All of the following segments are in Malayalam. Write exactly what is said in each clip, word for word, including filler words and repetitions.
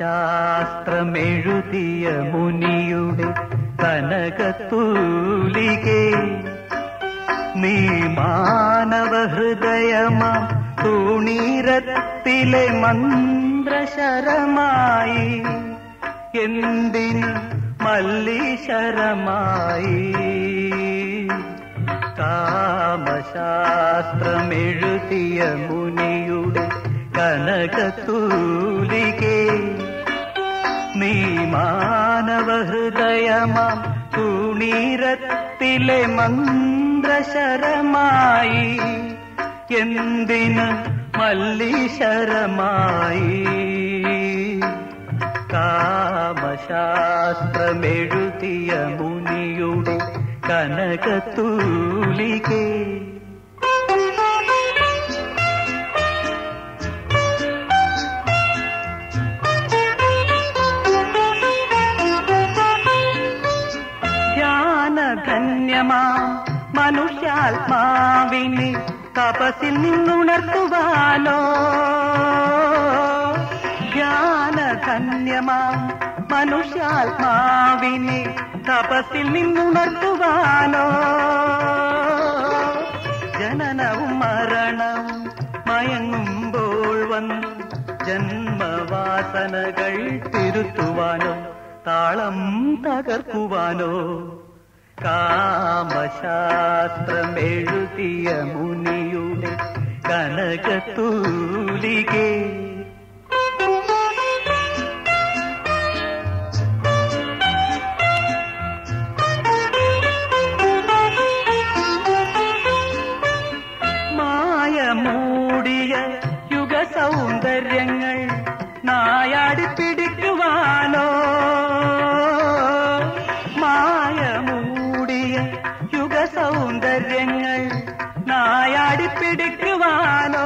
ശാസ്ത്രമെഴുതിയ മുനിയുടെ കനകത്തൂലികേ നീ മാനവഹൃദയമാം തൂണീരത്തിലെ മന്ത്രശരമായി എന്തിന് മല്ലീശരമായി കാമശാസ്ത്രമെഴുതിയ മുനിയുടെ കനകത്തൂലികേ നീ മാനവഹൃദയമാം തൂണീരത്തിലെ മന്ത്രശരമായി എന്തിന് മല്ലീശരമായി കാമശാസ്ത്രമെഴുതിയ മുനിയുടെ കനകത്തൂലികേ മനുഷ്യാത്മാവിനെ തപസിൽ നിന്നുണർത്തുവാനോ ധ്യാനധന്യമാം മനുഷ്യാത്മാവിനെ തപസിൽ നിന്നുണർത്തുവാനോ ജനനവും മരണവും മയങ്ങുമ്പോൾ വന്ന് ജന്മവാസനകൾ തിരുത്തുവാനോ താളം തകർക്കുവാനോ കാമശാസ്ത്രമെഴുതിയ മുനിയുടെ കനകത്തൂലികേ മായ മൂടിയ യുഗസൗന്ദര്യങ്ങൾ നായാടി പിടിക്കുവാനോ സൗന്ദര്യങ്ങൾ നായാടിപ്പിടിക്കുവാനോ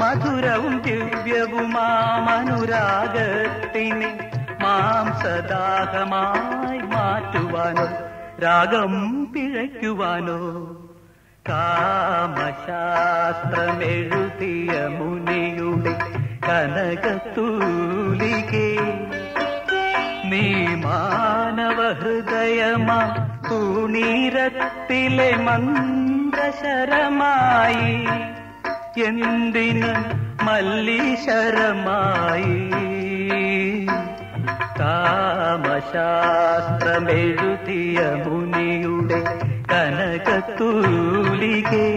മധുരവും ദിവ്യവുമാം അനുരാഗത്തിനെ മാംസദാഹമായി മാറ്റുവാനോ രാഗം പിഴയ്ക്കുവാനോ കാമശാസ്ത്രമെഴുതിയ മുനിയുടെ കനകത്തൂലികേ നീ മാനവഹൃദയമാ തൂണീരത്തിലെ മന്ത്രശരമായി എന്തിന് മല്ലീശരമായി കാമശാസ്ത്രമെഴുതിയ മുനിയുടെ കനകത്തൂലികേ.